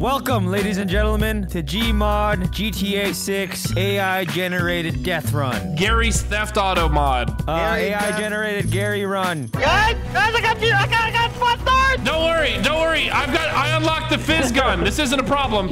Welcome, ladies and gentlemen, to Gmod GTA 6 AI-generated death run. Gary's theft auto mod. AI-generated Gary run. Guys, I got spot third. Don't worry. I unlocked the fizz gun. This isn't a problem.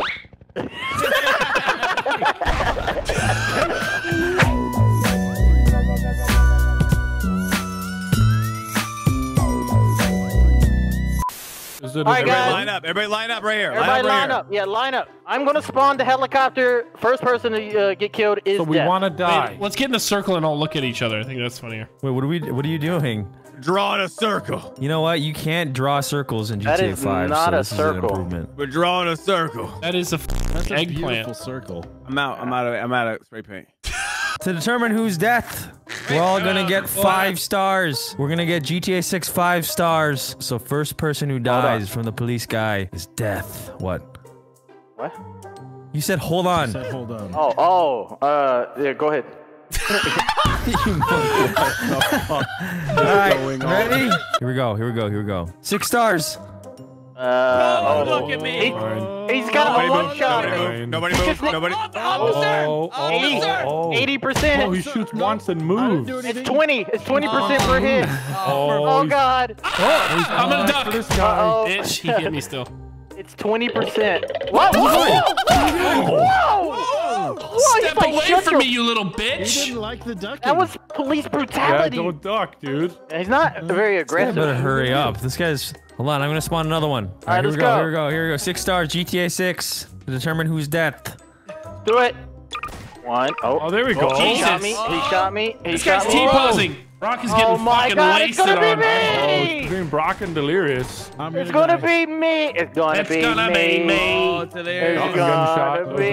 All right, guys. Line up. Everybody line up right here. Everybody line up. Yeah, line up. I'm going to spawn the helicopter. First person to get killed is dead. So we want to die. Wait, let's get in a circle and all look at each other. I think that's funnier. Wait, what are you doing? Drawing a circle. You know what? You can't draw circles in GTA 5. That is not a circle. We're drawing a circle. That is a fucking eggplant. Beautiful circle. I'm out of spray paint. To determine who's death, we're all gonna get 5 stars. We're gonna get GTA 6 5 stars. So first person who dies from the police guy is death. What? You said hold on. Yeah, go ahead. Alright, ready? Here we go. 6 stars. Look at me. He's got a one shot. Nobody move. Officer. 80%. Oh, he shoots once and moves. It's 20. It's 20% per hit. Oh God. I'm gonna duck. Bitch, he hit me still. It's 20%. What? Whoa! Step away from me, you little bitch! You didn't like the ducking. That was police brutality. Yeah, don't duck, dude. He's not very aggressive. You better hurry up. This guy's. Hold on, I'm gonna spawn another one. Alright, let's go. Here we go. 6 stars, GTA 6. To determine who's death. Do it. One. Oh, there we go. Jesus. He shot me. This guy's T-posing. Brock is getting fucking wasted on. Oh my God, it's gonna be me! Between Brock and Delirious. It's gonna be me. Oh, Delirious.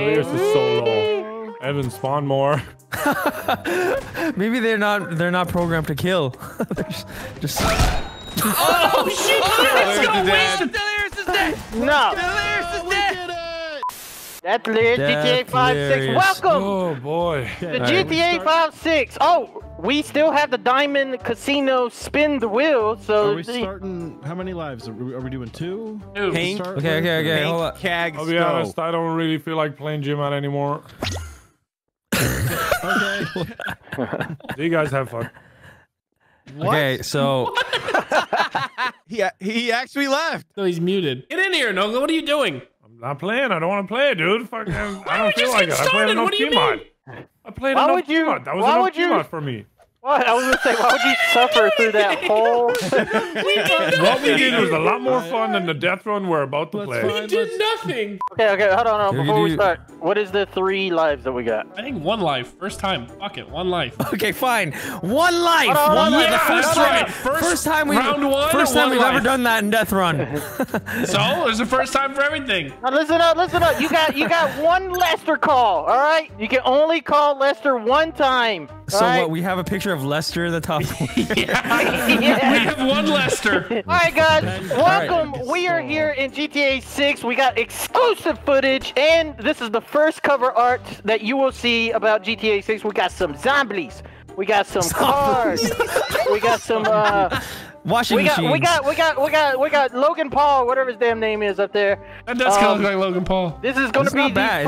Delirious is so low. Evan, spawn more. Maybe they're not programmed to kill. Just. Oh shit! Let's go! Wait! Delirious is dead! No! Delirious is dead! That's lit. GTA 5, 6. Welcome! Oh boy. The GTA 5, 6. Oh, we still have the Diamond Casino spin the wheel, so... Are we starting... How many lives? Are we doing 2? Pink. Okay, hold up. I'll be honest, I don't really feel like playing Gym Out anymore. Okay. You guys have fun. What? Okay, so... he actually left. No, he's muted. Get in here, Noga. What are you doing? I'm not playing. I don't want to play, dude. Fuck, I don't feel like it. I played enough Gmod. I played enough Gmod. That was enough Gmod for me. What? I was going to say, why would you suffer through that whole... What we did was a lot more fun than the death run we're about to play. We did nothing. Okay, hold on. Before we start, what is the 3 lives that we got? I think 1 life. First time. Fuck it, 1 life. Okay, fine. 1 life. One life. Yeah, that's right. First time we've ever done that in death run. So, it's the first time for everything. Now listen up. You got 1 Lester call, all right? You can only call Lester 1 time. So what, we have a picture of Lester in the top one. Yeah. We have 1 Lester. All right, guys, welcome. Right. We are here in GTA 6. We got exclusive footage, and this is the first cover art that you will see about GTA 6. We got some zombies. We got some cars. We got some washing machines. We got Logan Paul, whatever his damn name is, up there. That does kind of look like Logan Paul. This is going to be not bad.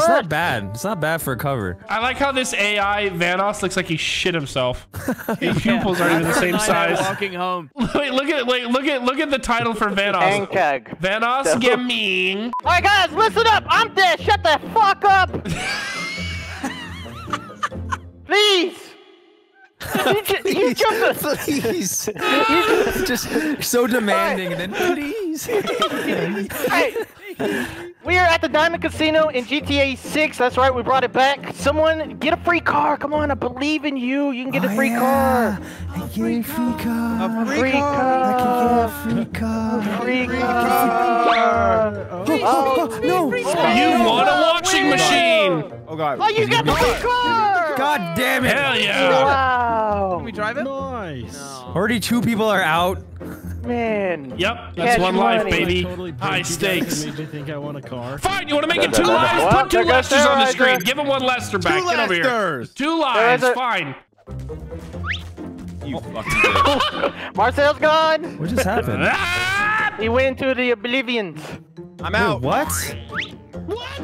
It's not bad for a cover. I like how this AI Vanoss looks like he shit himself. His pupils aren't even the same size. Walking home. Wait, look at the title for Vanoss. Vanoss, get mean. All right, guys, listen up. I'm dead. Shut the fuck up. Please. Please. Just so demanding, and then please. Hey, we are at the Diamond Casino in GTA 6. That's right, we brought it back. Someone get a free car. Come on, I believe in you. You can get a free car. I can get a free car. Oh no! You want a washing machine? Oh God! Oh, you got the free car! God damn it! Hell yeah! Wow! Can we drive it? Nice. No. Already 2 people are out. Man. Yep. That's 1 life, baby. Totally high stakes. Made me think I want a car. Fine. You want to make it 2 lives? Well, put 2 Lesters on the screen. Give him 1 Lester back. Get over here. 2 lives. Fine. You fucking Marcel's gone. What just happened? He went to the oblivion. I'm out. Wait, what? What?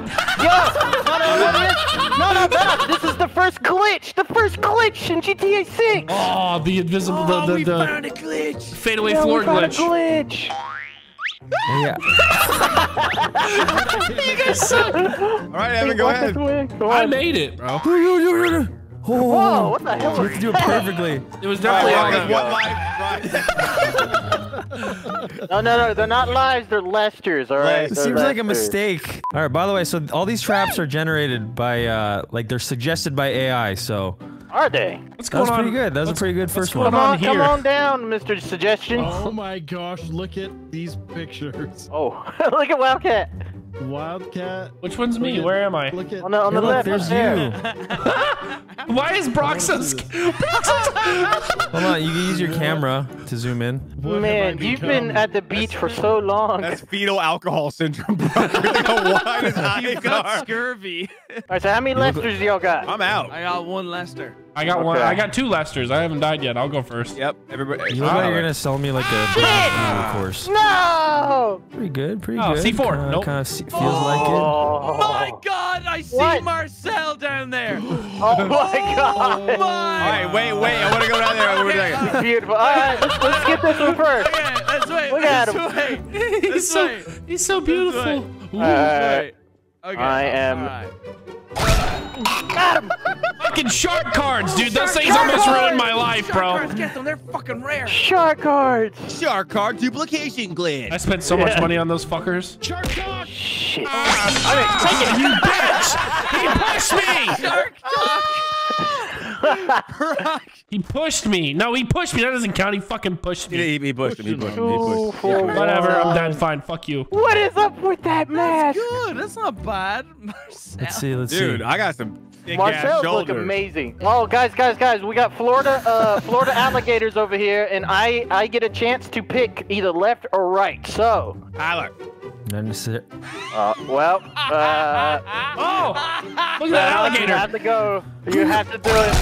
No, this is the first glitch! The first glitch in GTA 6! Oh, the invisible... we found a glitch! Fadeaway floor glitch. Yeah. You guys suck! Alright, Evan, go ahead. I made it, bro. Oh, whoa, what the hell? You have to do it perfectly. It was definitely right. No, they're not lives, they're Lester's, alright? It seems like a mistake. Alright, by the way, so all these traps are generated by, like, they're suggested by AI, so... Are they? What's going on? That was pretty good. That was a pretty good first one. Come on down, Mr. Suggestion. Oh my gosh, look at these pictures. Oh, look at Wildcat. Wildcat. Which one's me? Where am I? Look at on the left. There's you. Why is Brock so scared? Hold on, you can use your camera to zoom in. Man, you've been at the beach for so long. That's fetal alcohol syndrome, bro. You've got scurvy. Alright, so how many Lesters do y'all got? I'm out. I got one Lester. I got one. I got two Lesters. I haven't died yet. I'll go first. Yep. Everybody. You look like you're gonna sell me like a course. No. Pretty good. Pretty good. C4. Nope. Kind of feels like it. Oh my God! I see Marcel down there. Oh my God! Oh my. All right, wait. I want to go down there. Okay. Beautiful. All right, let's get this one first. Okay, let's wait. Look at him. He's so beautiful. All right. Okay. I am. Got him. Fucking shark cards, dude. Those things almost ruined my life, bro. Shark cards, get them. They're fucking rare. Shark cards. Shark card duplication glitch. I spent so much money on those fuckers. Shark cards. Shit. I didn't take it, you bitch. He pushed me. Shark he pushed me. No, he pushed me. That doesn't count. He fucking pushed me. He pushed him. He pushed him. Whatever. I'm done. Fine. Fuck you. What is up with that mask? That's good. That's not bad. Marcel. Let's see. Dude, I got some Marcel's look amazing. Oh, guys, we got Florida alligators over here, and I get a chance to pick either left or right. So, Tyler. Oh, look at that alligator. You have to go. You have to do it.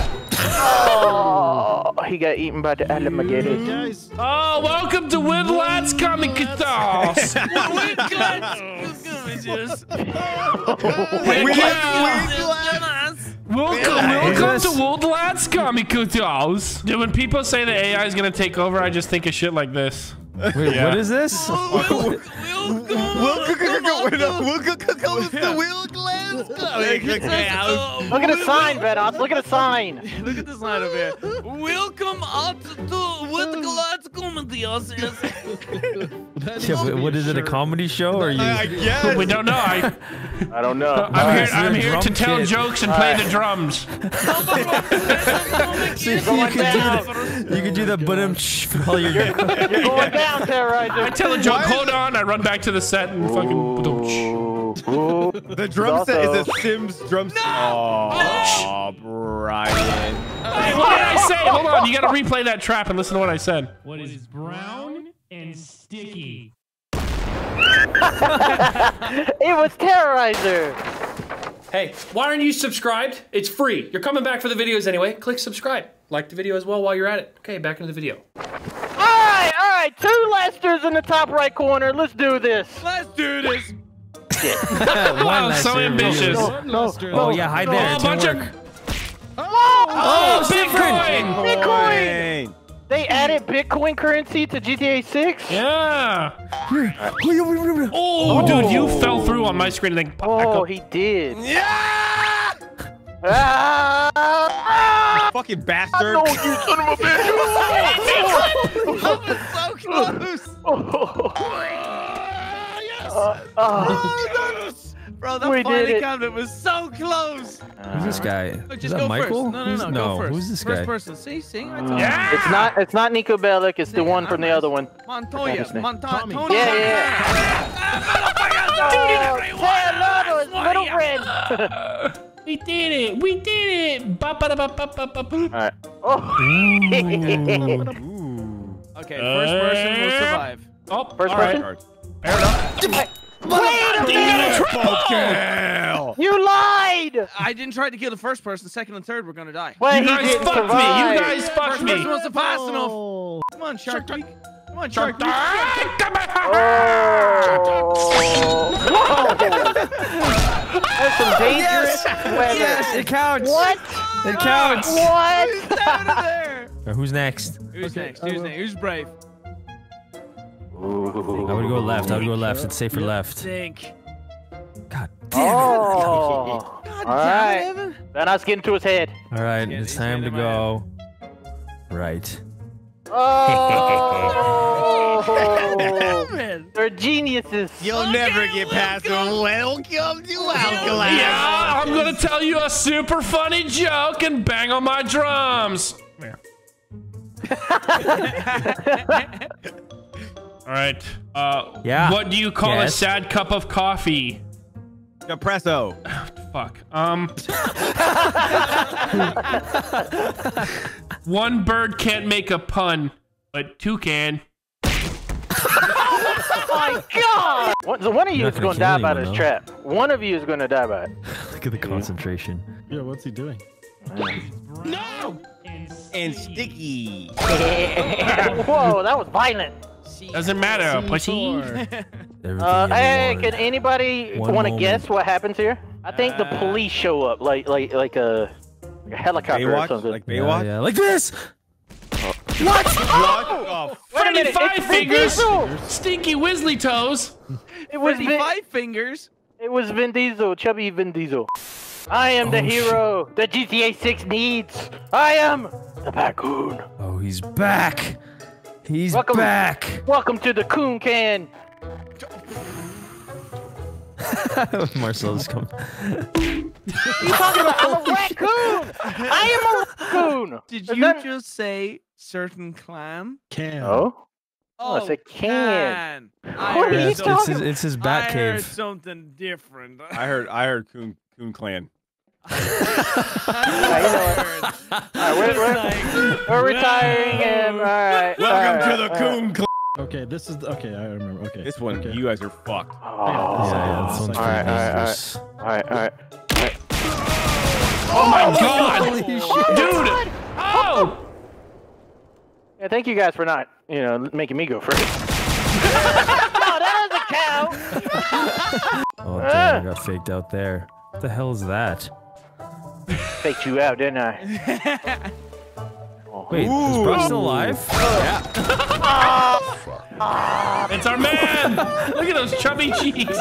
Oh, he got eaten by the alligators. Guys. Oh, welcome to Wildcat's Comic Cats. Welcome to Wildcat's Comic Cats. Dude, when people say that AI is gonna take over, I just think of shit like this. Wait, what is this? Look at the sign, Vanoss. Look at the sign. Look at the sign over here. Welcome out to Wildcat's Comedy. What is it? A comedy show? Or yeah, we don't know. I don't know. I'm here to tell jokes and play the drums. You can do the buttum for all your games. Down, Terrorizer. I tell a joke, hold on, I run back to the set and fucking... The drum set is a Sims drum set. Oh, Brian. Hey, what did I say? Hold on, you gotta replay that trap and listen to what I said. What is brown and sticky? It was Terrorizer. Hey, why aren't you subscribed? It's free. You're coming back for the videos anyway. Click subscribe. Like the video as well while you're at it. Okay, back into the video. Alright, two Lesters in the top right corner. Let's do this. Let's do this. Shit. Wow, so ambitious. No. Oh, yeah, hide there. Oh, Bitcoin. Bitcoin. They added Bitcoin currency to GTA 6? Yeah. Oh, dude, you fell through on my screen and then popped back up. He did. Yeah! Fucking bastard. I know, you son of a bitch. That was so close. Yes. Bro, that fighting cabinet was so close. Who's this guy? Is that Michael? No. Go first. Who's this guy? First person. See? Yeah. It's not Niko Bellic. It's the one from the other one. Montoya. Yeah. We did it! We did it! Alright. Okay, first person will survive. Oh, first person? Right. Fair enough. Wait a minute! You lied! I didn't try to kill the first person. Second and third, we're gonna die. Wait, you guys fucked me! You guys fucked me! First person was the pass enough! Come on, Shark. Come on, Shark. Oh. There's some dangerous weather. Yes, it counts. What? It counts. What? Out of there. Right, who's next? Who's okay, next? Who's next? Who's brave? Ooh. I would go left. I would go left. It's safer left. Think. God damn it. Oh. God damn it, Evan. Vanoss, get into his head. All right, it's time to go right. Oh. They're geniuses. You'll never get past them. Welcome to Alcalá. Yeah, I'm gonna tell you a super funny joke and bang on my drums. Yeah. All right. Yeah. What do you call a sad cup of coffee? Espresso. Fuck. One bird can't make a pun, but two can. Oh my god! One of you is going to die by this trap. One of you is going to die by it. Look at the concentration. Yeah, what's he doing? No! And sticky. Whoa, that was violent. Doesn't matter, pussy. Hey, can anybody want to guess what happens here? I think the police show up, like a helicopter Baywatch, or something. Like Baywatch? Yeah, like this! Oh. What? Oh! Freddy Five Fingers! Stinky Wizzly Toes! It was Freddy Five Fingers! It was Vin Diesel, chubby Vin Diesel. I am the hero that GTA 6 needs! I am the Bacoon! Oh, he's back! He's back! Welcome to the Coon Can! Marcel's coming. You talking about I'm a raccoon? I am a raccoon. Did you just say certain clam? Can. Oh. Oh, it's a can. What are you talking about? It's his bat cave. I heard something different. I heard coon clan. We're retiring him. All right. Welcome to the coon clan. Okay, this is okay. I remember. Okay, this one, you guys are fucked. All right. Oh my god, holy shit, dude! Oh! Yeah, thank you guys for not, you know, making me go first. No, that doesn't count. Oh damn, I got faked out there. What the hell is that? Faked you out, didn't I? Wait, is Brock still alive? Yeah. It's our man! Look at those chubby cheeks!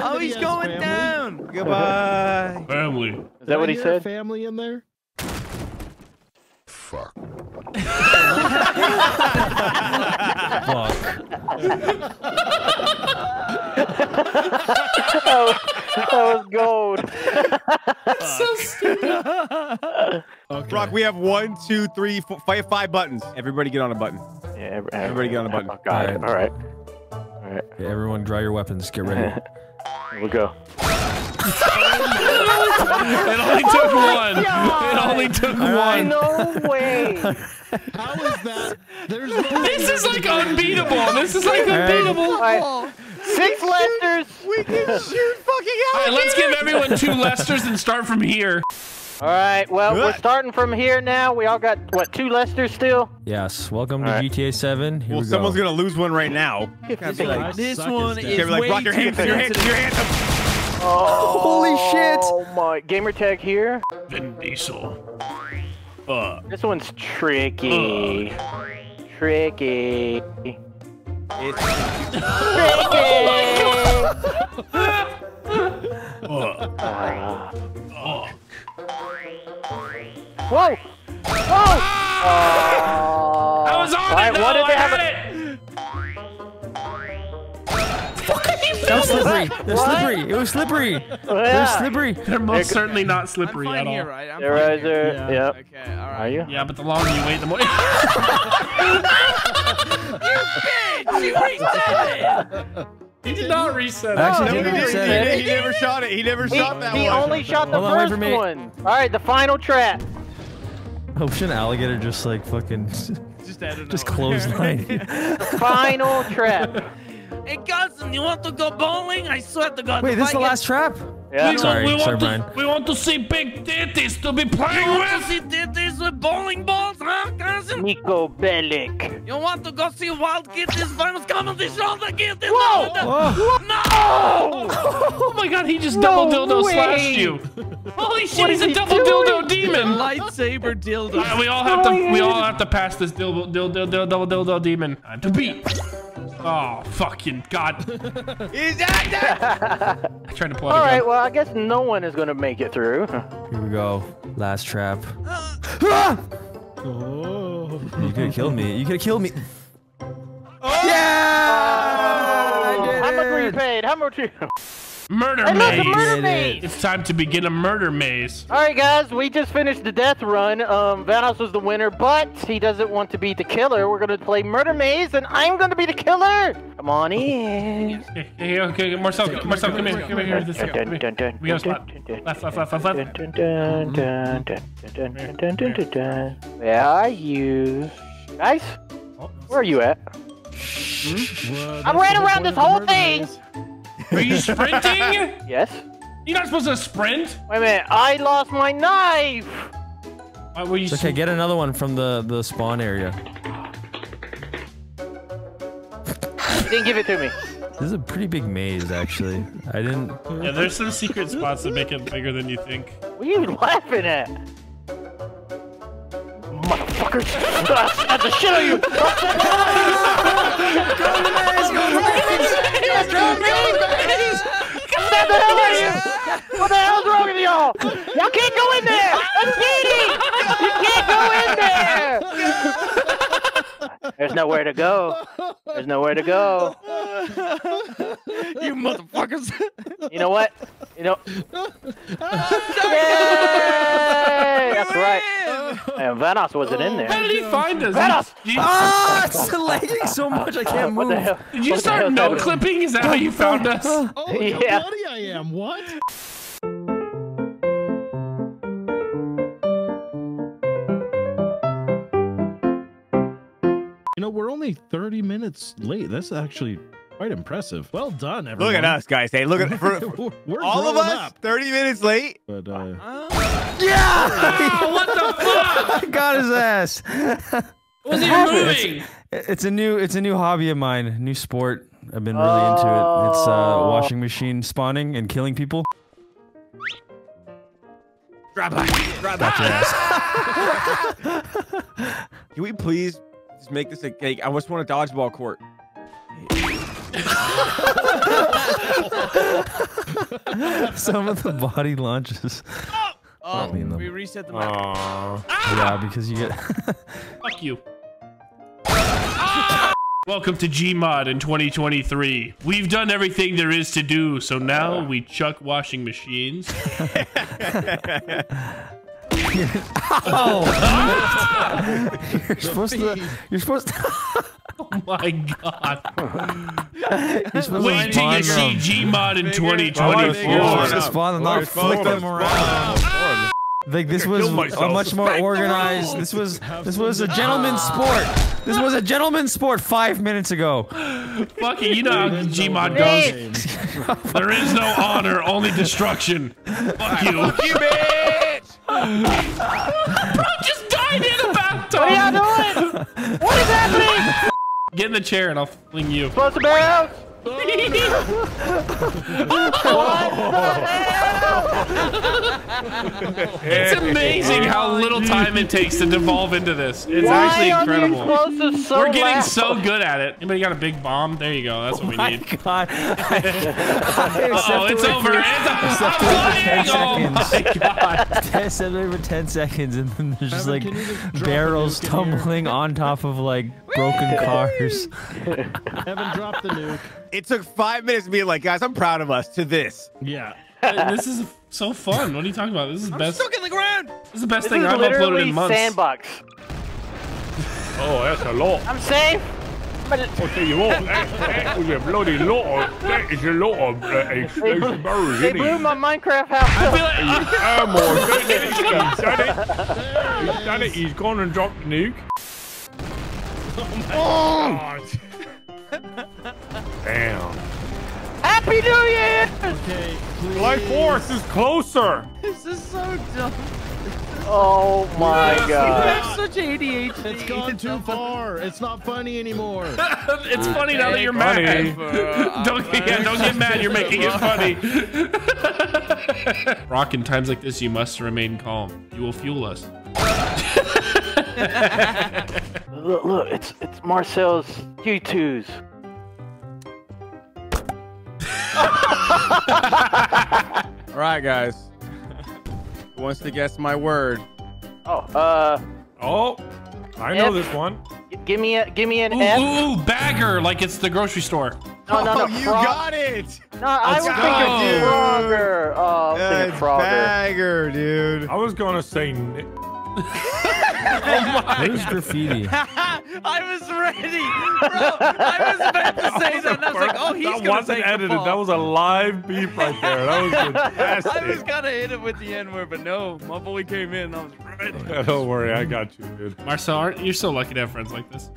Oh, he's going down! Goodbye! Family. Is that what he said? Family in there? Fuck. That was gold. That's so stupid. Okay. Brock, we have 5 buttons. Everybody get on a button. Yeah, everybody get on a button. Oh, got it. All right. All right. Yeah, everyone, draw your weapons. Get ready. We'll go. It only took one. God. It only took one. No way. How is that? There's no this is like unbeatable. This is like unbeatable. Right. 6 Lesters. We can shoot fucking out. All right, let's give everyone 2 Lesters and start from here. All right, well, we're starting from here now. We all got, what, 2 Lesters still? Yes, welcome to GTA 7. Here we go. Someone's going to lose one right now. This one is way too sensitive. Oh, holy shit! Oh my, gamertag here. Vin Diesel. This one's tricky. Tricky. It's tricky. Whoa! Whoa! I was on it. What did they have? They're slippery. It was slippery. They're most certainly not slippery at all. Terrorizer. Yeah. Okay. All right. Are you? Yeah, but the longer you wait, the more. You bitch! You reset it. He did not reset it. Actually, no, he didn't. He never shot it. He never shot that one. He only shot the first one. All right, the final trap. I hope an alligator just like fucking just clothesline. Final trap. Hey, cousin, you want to go bowling? I swear to God. Wait, this is the last trap? Yeah. We want to see big titties to be playing with. You want to see titties with bowling balls, huh, cousin? Niko Bellic. You want to go see wild kitties? Vamos, come on, this shoulder kitties. Whoa! No! Oh my God, he just double dildo slashed you. Holy shit, he's a double dildo demon. Lightsaber dildo. Right, we all have to pass this double dildo demon to beat. Oh, fucking God. I tried to pull out. All right, well, I guess no one is going to make it through. Here we go. Last trap. Oh. You could have killed me. You could have killed me. Oh. Yeah! Oh. How much were you paid? How much were you... Murder maze. It's time to begin a murder maze. All right, guys, we just finished the death run. Vanoss was the winner, but he doesn't want to be the killer. We're gonna play murder maze, and I'm gonna be the killer. Come on in. Hey, okay, Marcel, come here, come here. We got left. Where are you, guys? Where are you at? I ran around this whole thing. Are you sprinting? Yes. You're not supposed to sprint? Wait a minute, I lost my knife! Why were you okay, get another one from the spawn area. You didn't give it to me. This is a pretty big maze, actually. I didn't... Yeah, there's some secret spots that make it bigger than you think. What are you laughing at? Motherfucker! That's the shit on you! What the hell are you? What the hell's wrong with y'all? Y'all can't go in there! That's cheating! You can't go in there! There's nowhere to go. There's nowhere to go. You motherfuckers! You know what? You know... Yay! That's right. And Vanoss wasn't in there. How did he find us? Vanoss! Ah! It's lagging so much I can't move. What the hell? Did you start no-clipping? Is that how you found us? Oh, yeah. How bloody I am. What? You know, we're only 30 minutes late. That's actually... quite impressive. Well done, everyone. Look at us, guys. Hey, look at we're all of us. Up. 30 minutes late. But, yeah! Oh, what the fuck? Got his ass. Was he moving? It's a new hobby of mine. New sport. I've been really into it. It's washing machine spawning and killing people. Drop by. Can we please just make this a cake? I just want a dodgeball court. Some of the body launches. Oh, we reset the map. Yeah, because you get. Fuck you. Welcome to Gmod in 2023. We've done everything there is to do, so now we chuck washing machines. You're supposed to. Oh my God. Wait till you see Gmod in 2024. Like this was a much more organized. This was a gentleman's sport. This was a gentleman's sport 5 minutes ago. Fuck it, you know how Gmod goes. There is no honor, only destruction. Fuck you. Fuck you, bitch! Bro just died in a bathtub. What are y'all doing? What is happening? Get in the chair and I'll fling you. Supposed to be out. It's amazing how little time it takes to devolve into this. It's actually incredible. We're getting so good at it. Anybody got a big bomb? There you go. That's what we need. God. Uh-oh, it's over. It's 10 seconds. Oh my God. It's over 10 seconds and then there's just like barrels tumbling on top of like broken cars. Evan dropped the nuke. It took 5 minutes to be like, guys, I'm proud of us to this. Yeah. This is so fun. What are you talking about? This is the best. I'm stuck in the ground. This is the best thing I've uploaded in months. Sandbox. Oh, that's a lot. I'm safe. I'll tell you what, that was a bloody lot of, that is a lot of explosive barrels, isn't it? They blew my Minecraft house. Oh my goodness, he's done it. He's done it. He's gone and dropped the nuke. Oh my God. Damn. Happy New Year! Okay, please. July 4th is closer! This is so dumb. Oh my god. You have such ADHD. It's gone too far. It's not funny anymore. It's funny now that you're mad. Don't get mad. You're making it funny. Brock, in times like this, you must remain calm. You will fuel us. Look, look, it's Marcel's U2s. All right, guys. Who wants to guess my word? Oh, oh, I know this one. Give me an F. Ooh, bagger, like it's the grocery store. No, no, no. You got it. No, I was thinking Frogger. Oh, it's bagger, dude. I was gonna say. Oh my. Where's graffiti? I was ready, bro. I was about to say that, and I was like, oh, he's gonna take the ball. That wasn't edited. That was a live beep right there. That was fantastic. I was gonna hit him with the N-word, but no, my boy came in. I was ready. Don't worry, I got you, dude. Marcel, you're so lucky to have friends like this.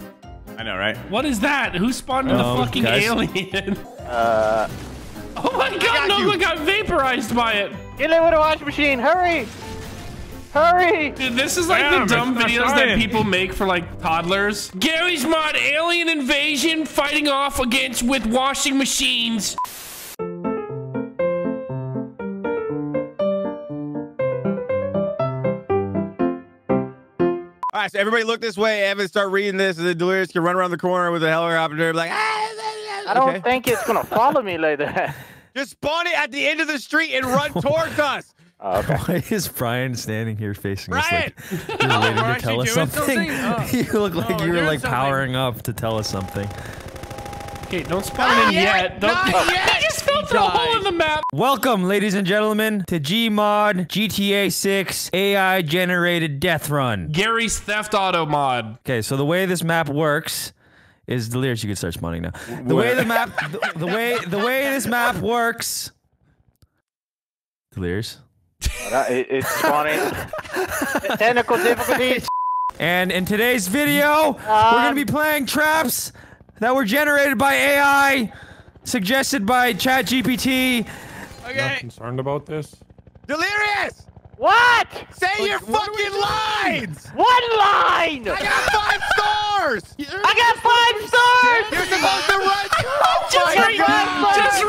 I know, right? What is that? Who spawned the fucking alien? Oh my god, Noah got vaporized by it. Get in with a washing machine. Hurry. Hurry! Dude, this is like the dumb videos that people make for like toddlers. Garry's Mod alien invasion fighting off against with washing machines. All right, so everybody look this way. Evan, start reading this, and the Delirious can run around the corner with a helicopter. Like, I don't think it's gonna follow me like that. Just spawn it at the end of the street and run towards us. Okay. Why is Brian standing here facing us like you're waiting to tell us something? You look like you were like powering up to tell us something. Okay, don't spawn in yet. Not yet. He just fell through a hole in the map. Welcome, ladies and gentlemen, to Gmod GTA 6 AI generated death run. Garry's theft auto mod. Okay, so the way this map works is Delirious. You can start spawning now. The way the map, the way this map works. Delirious. It's spawning. Technical difficulties. And in today's video, we're gonna be playing traps that were generated by AI, suggested by ChatGPT. Okay. Not concerned about this. Delirious! What? Say your fucking lines! What line? I got 5 stars! I got 5 stars! You're supposed to run! Just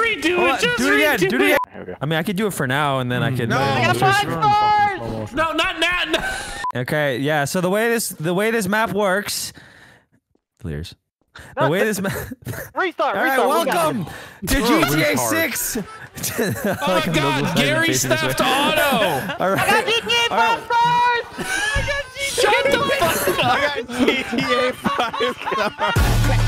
redo it! I mean, I could do it for now, and then I could. No, I got 5 stars! No, not that. Okay, yeah. So the way this map works, Delirious. The way this map. Restart. All right, welcome to GTA 6. Oh my god, Garry's theft auto! All right. I got GTA 5 stars! I got GTA 5 stars!